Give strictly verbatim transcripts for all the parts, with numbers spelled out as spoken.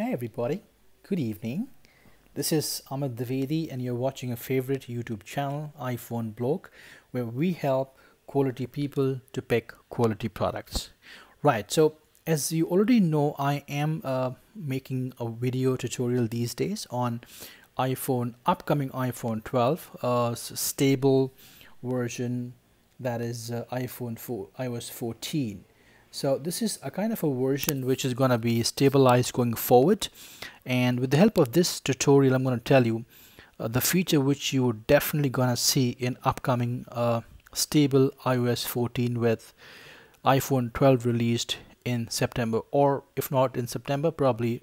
Hi everybody, good evening. This is Amit Dwivedi and you're watching a favorite YouTube channel, iPhone Blog, where we help quality people to pick quality products. Right, so as you already know, I am uh, making a video tutorial these days on iPhone, upcoming iPhone twelve, uh, stable version, that is uh, iPhone four, iOS fourteen. So this is a kind of a version which is going to be stabilized going forward, and with the help of this tutorial I'm going to tell you uh, the feature which you're definitely going to see in upcoming uh, stable iOS fourteen with iPhone twelve released in September, or if not in September, probably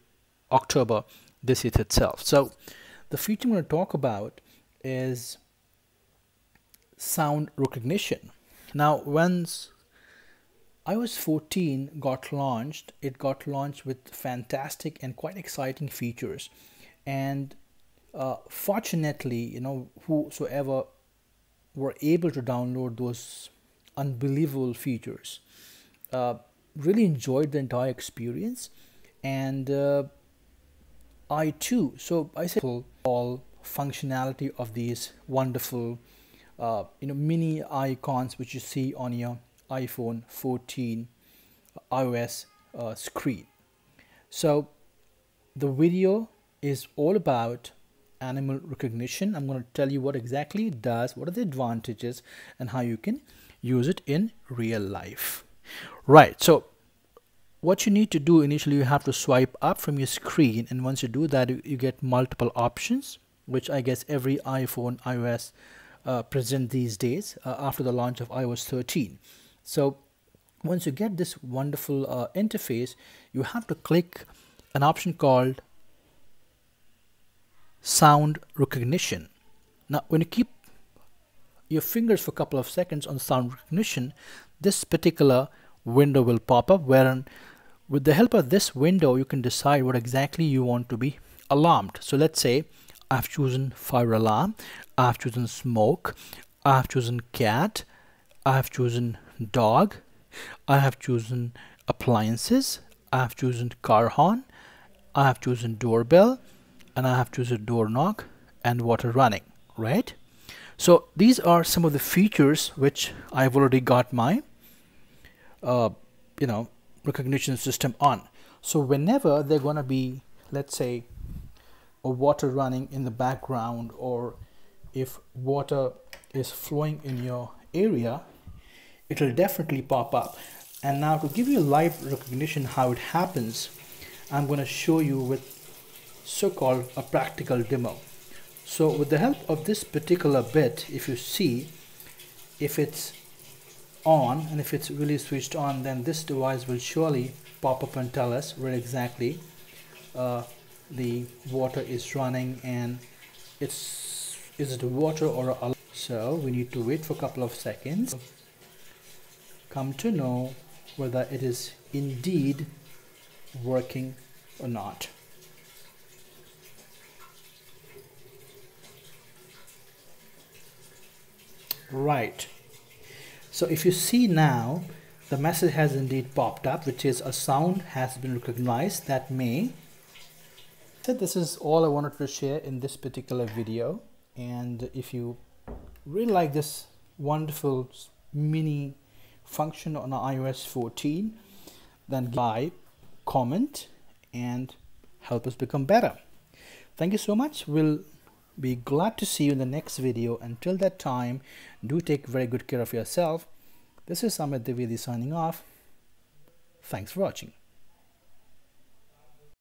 October this year itself. So the feature I'm going to talk about is sound recognition. Now when iOS fourteen got launched, it got launched with fantastic and quite exciting features, and uh, fortunately, you know, whosoever were able to download those unbelievable features uh, really enjoyed the entire experience. And uh, I too, so I said all functionality of these wonderful uh, you know, mini icons which you see on your iPhone fourteen iOS uh, screen. So the video is all about animal recognition. I'm going to tell you what exactly it does, what are the advantages, and how you can use it in real life. Right, so what you need to do initially, you have to swipe up from your screen, and once you do that, you, you get multiple options, which I guess every iPhone iOS uh, present these days uh, after the launch of iOS thirteen. So once you get this wonderful uh, interface, you have to click an option called sound recognition. Now when you keep your fingers for a couple of seconds on sound recognition, this particular window will pop up, wherein with the help of this window you can decide what exactly you want to be alarmed. So let's say I've chosen fire alarm, I've chosen smoke, I've chosen cat, I've chosen dog, I have chosen appliances, I have chosen car horn, I have chosen doorbell, and I have chosen door knock and water running, right? So these are some of the features which I've already got my uh, you know, recognition system on. So whenever they're gonna be, let's say, a water running in the background, or if water is flowing in your area, it will definitely pop up. And now to give you live recognition how it happens, I'm going to show you with so-called a practical demo. So with the help of this particular bit, if you see, if it's on and if it's really switched on, then this device will surely pop up and tell us where exactly uh, the water is running, and it's, is it water or a alarm? So we need to wait for a couple of seconds, come to know whether it is indeed working or not. Right, so if you see now, the message has indeed popped up, which is a sound has been recognized. That may so this is all I wanted to share in this particular video, and if you really like this wonderful mini function on iOS fourteen, then like, comment, and help us become better. Thank you so much. We'll be glad to see you in the next video. Until that time, do take very good care of yourself. This is Amit Dwivedi signing off. Thanks for watching.